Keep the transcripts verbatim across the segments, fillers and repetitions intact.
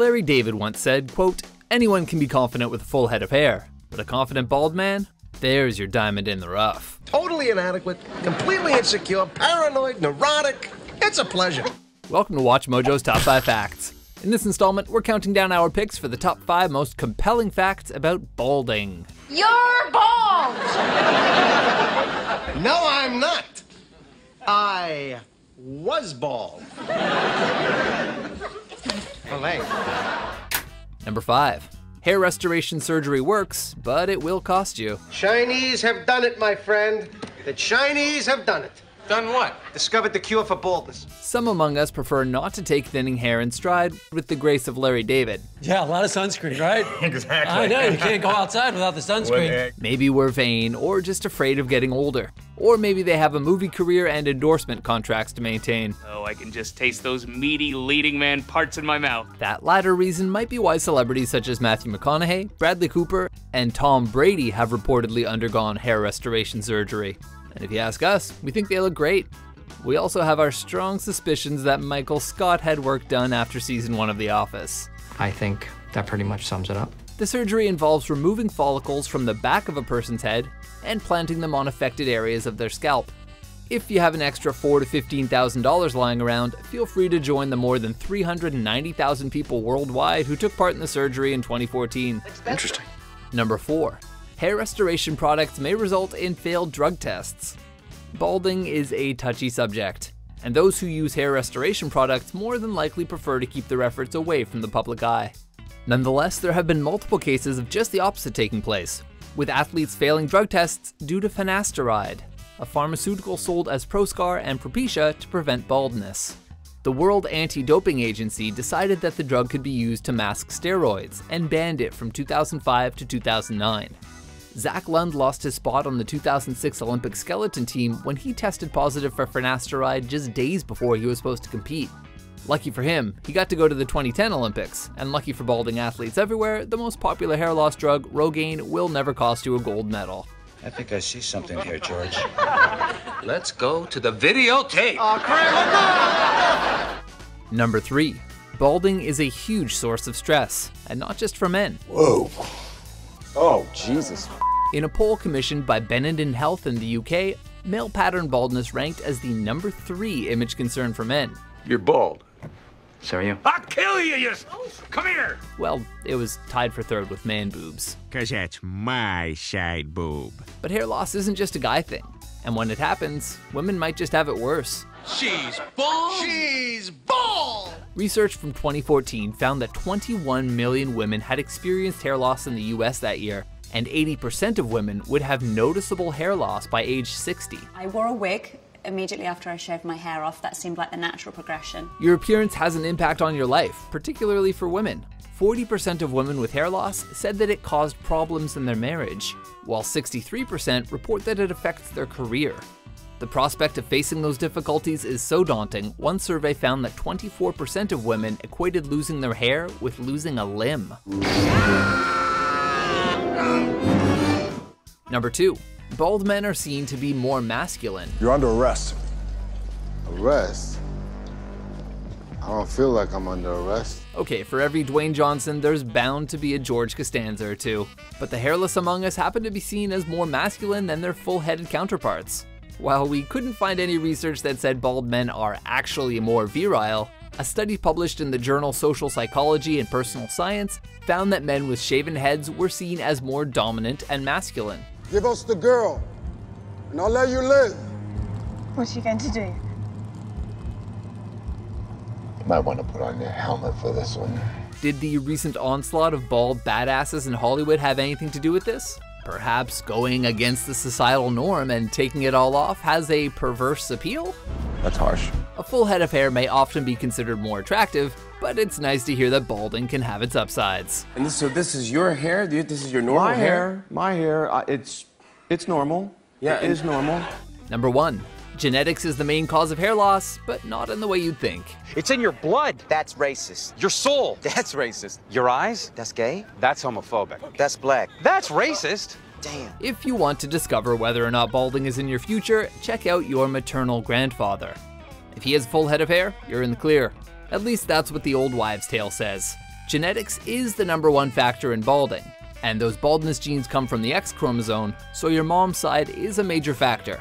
Larry David once said, quote, "Anyone can be confident with a full head of hair, but a confident bald man? There's your diamond in the rough." Totally inadequate, completely insecure, paranoid, neurotic. It's a pleasure. Welcome to Watch Mojo's Top five Facts. In this installment, we're counting down our picks for the top five most compelling facts about balding. You're bald! No, I'm not. I was bald. Number five. Hair restoration surgery works, but it will cost you. Chinese have done it, my friend. The Chinese have done it. Done what? Discovered the cure for baldness. Some among us prefer not to take thinning hair in stride, with the grace of Larry David. Yeah, a lot of sunscreen, right? Exactly. I know, you can't go outside without the sunscreen. Maybe we're vain, or just afraid of getting older. Or maybe they have a movie career and endorsement contracts to maintain. Oh, I can just taste those meaty leading man parts in my mouth. That latter reason might be why celebrities such as Matthew McConaughey, Bradley Cooper, and Tom Brady have reportedly undergone hair restoration surgery. And if you ask us, we think they look great. We also have our strong suspicions that Michael Scott had work done after season one of The Office. I think that pretty much sums it up. The surgery involves removing follicles from the back of a person's head and planting them on affected areas of their scalp. If you have an extra four thousand to fifteen thousand dollars lying around, feel free to join the more than three hundred ninety thousand people worldwide who took part in the surgery in twenty fourteen. Interesting. Number four, hair restoration products may result in failed drug tests. Balding is a touchy subject, and those who use hair restoration products more than likely prefer to keep their efforts away from the public eye. Nonetheless, there have been multiple cases of just the opposite taking place, with athletes failing drug tests due to finasteride, a pharmaceutical sold as Proscar and Propecia to prevent baldness. The World Anti-Doping Agency decided that the drug could be used to mask steroids and banned it from two thousand five to two thousand nine. Zach Lund lost his spot on the two thousand six Olympic skeleton team when he tested positive for finasteride just days before he was supposed to compete. Lucky for him, he got to go to the twenty ten Olympics, and lucky for balding athletes everywhere, the most popular hair loss drug, Rogaine, will never cost you a gold medal. I think I see something here, George. Let's go to the videotape! Oh, crap. Number three. Balding is a huge source of stress, and not just for men. Whoa. Oh, Jesus. In a poll commissioned by Benenden Health in the U K, male pattern baldness ranked as the number three image concern for men. You're bald. So are you. I'll kill you, you... Come here! Well, it was tied for third with man boobs. Cause that's my side boob. But hair loss isn't just a guy thing. And when it happens, women might just have it worse. She's bald! She's bald! Research from twenty fourteen found that twenty-one million women had experienced hair loss in the U S that year, and eighty percent of women would have noticeable hair loss by age sixty. I wore a wig immediately after I shaved my hair off. That seemed like the natural progression. Your appearance has an impact on your life, particularly for women. forty percent of women with hair loss said that it caused problems in their marriage, while sixty-three percent report that it affects their career. The prospect of facing those difficulties is so daunting, one survey found that twenty-four percent of women equated losing their hair with losing a limb. Number two. Bald men are seen to be more masculine. You're under arrest. Arrest? I don't feel like I'm under arrest. Okay, for every Dwayne Johnson, there's bound to be a George Costanza or two. But the hairless among us happen to be seen as more masculine than their full-headed counterparts. While we couldn't find any research that said bald men are actually more virile, a study published in the journal Social Psychology and Personal Science found that men with shaven heads were seen as more dominant and masculine. Give us the girl, and I'll let you live. What are you going to do? You might want to put on your helmet for this one. Did the recent onslaught of bald badasses in Hollywood have anything to do with this? Perhaps going against the societal norm and taking it all off has a perverse appeal? That's harsh. A full head of hair may often be considered more attractive, but it's nice to hear that balding can have its upsides. And this, so this is your hair? This is your normal my hair? hair? My hair, uh, it's, it's normal. Yeah, it is normal. Number one, genetics is the main cause of hair loss, but not in the way you'd think. It's in your blood. That's racist. Your soul. That's racist. Your eyes. That's gay. That's homophobic. That's black. That's racist. Damn. If you want to discover whether or not balding is in your future, check out your maternal grandfather. If he has a full head of hair, you're in the clear. At least that's what the old wives' tale says. Genetics is the number one factor in balding, and those baldness genes come from the X chromosome, so your mom's side is a major factor.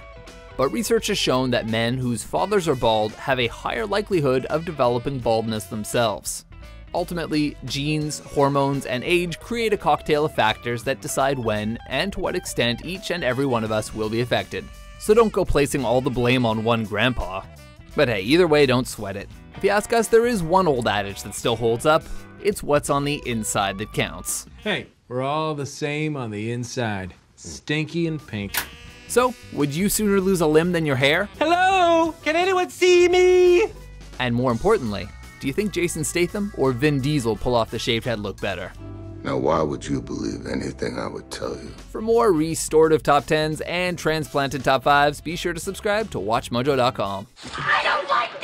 But research has shown that men whose fathers are bald have a higher likelihood of developing baldness themselves. Ultimately, genes, hormones, and age create a cocktail of factors that decide when and to what extent each and every one of us will be affected. So don't go placing all the blame on one grandpa. But hey, either way, don't sweat it. If you ask us, there is one old adage that still holds up. It's what's on the inside that counts. Hey, we're all the same on the inside. Stinky and pink. So, would you sooner lose a limb than your hair? Hello, can anyone see me? And more importantly, do you think Jason Statham or Vin Diesel pull off the shaved head look better? Now why would you believe anything I would tell you? For more restorative top tens and transplanted top fives, be sure to subscribe to Watch Mojo dot com. I don't like